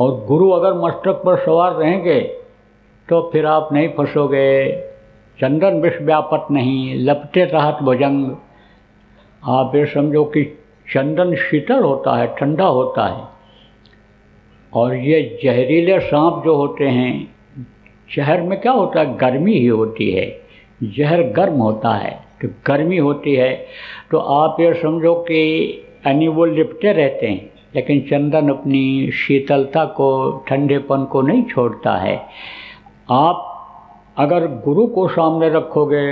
और गुरु अगर मस्तक पर सवार रहेंगे तो फिर आप नहीं फंसोगे। चंदन विष व्यापत नहीं, लपटे राहत भजंग। आप ये समझो कि चंदन शीतल होता है, ठंडा होता है, और ये जहरीले सांप जो होते हैं, शहर में क्या होता है, गर्मी ही होती है, जहर गर्म होता है, तो गर्मी होती है। तो आप ये समझो कि यानी वो लिपटे रहते हैं, लेकिन चंदन अपनी शीतलता को, ठंडेपन को नहीं छोड़ता है। आप अगर गुरु को सामने रखोगे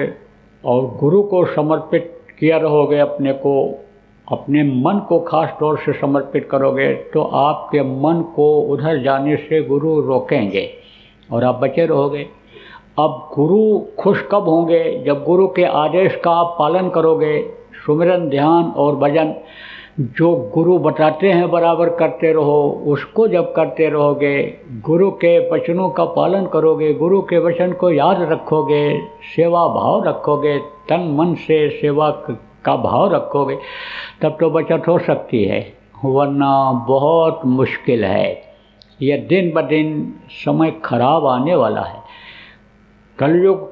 और गुरु को समर्पित किया रहोगे, अपने को, अपने मन को खास तौर से समर्पित करोगे, तो आपके मन को उधर जाने से गुरु रोकेंगे और आप बचे रहोगे। अब गुरु खुश कब होंगे, जब गुरु के आदेश का आप पालन करोगे, सुमिरन, ध्यान और भजन जो गुरु बताते हैं बराबर करते रहो, उसको जब करते रहोगे, गुरु के वचनों का पालन करोगे, गुरु के वचन को याद रखोगे, सेवा भाव रखोगे, तन मन से सेवा का भाव रखोगे, तब तो बचत हो सकती है, वरना बहुत मुश्किल है। यह दिन ब दिन समय खराब आने वाला है। कलयुग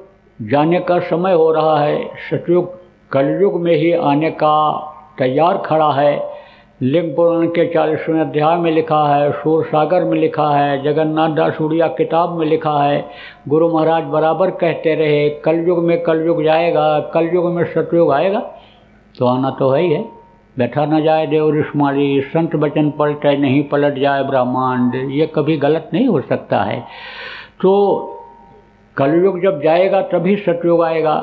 जाने का समय हो रहा है, सतयुग कलयुग में ही आने का तैयार खड़ा है। लिंग पुराण के 40वें अध्याय में लिखा है, सूर सागर में लिखा है, जगन्नाथ दास उड़िया किताब में लिखा है। गुरु महाराज बराबर कहते रहे, कलयुग में कलयुग जाएगा, कलयुग में सतयुग आएगा। तो आना तो है ही है, बैठा न जाए देव ऋषिमाली, संत बचन पलटे नहीं पलट जाए ब्रह्मांड, ये कभी गलत नहीं हो सकता है। तो कलयुग जब जाएगा तभी सतयुग आएगा।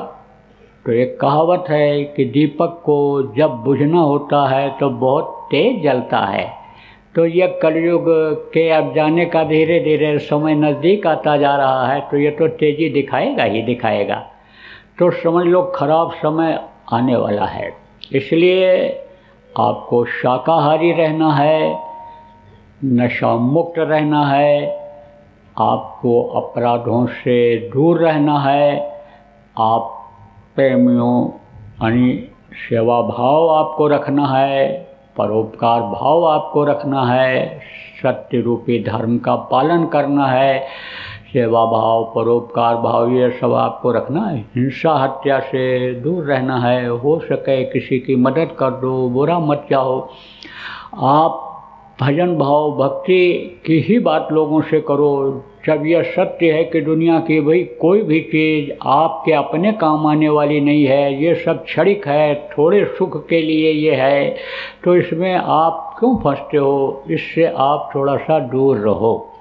तो एक कहावत है कि दीपक को जब बुझना होता है तो बहुत तेज जलता है। तो यह कलयुग के अब जाने का धीरे धीरे समय नज़दीक आता जा रहा है, तो ये तो तेज़ी दिखाएगा ही दिखाएगा। तो समझ लो खराब समय आने वाला है। इसलिए आपको शाकाहारी रहना है, नशा मुक्त रहना है, आपको अपराधों से दूर रहना है, आप प्रेमियों यानी सेवा भाव आपको रखना है, परोपकार भाव आपको रखना है, सत्य रूपी धर्म का पालन करना है, सेवा भाव, परोपकार भाव, ये सब आपको रखना है। हिंसा हत्या से दूर रहना है, हो सके किसी की मदद कर दो, बुरा मत चाहो। आप भजन भाव, भक्ति की ही बात लोगों से करो। जब यह सत्य है कि दुनिया की भाई कोई भी चीज़ आपके अपने काम आने वाली नहीं है, ये सब क्षणिक है, थोड़े सुख के लिए ये है, तो इसमें आप क्यों फंसते हो, इससे आप थोड़ा सा दूर रहो।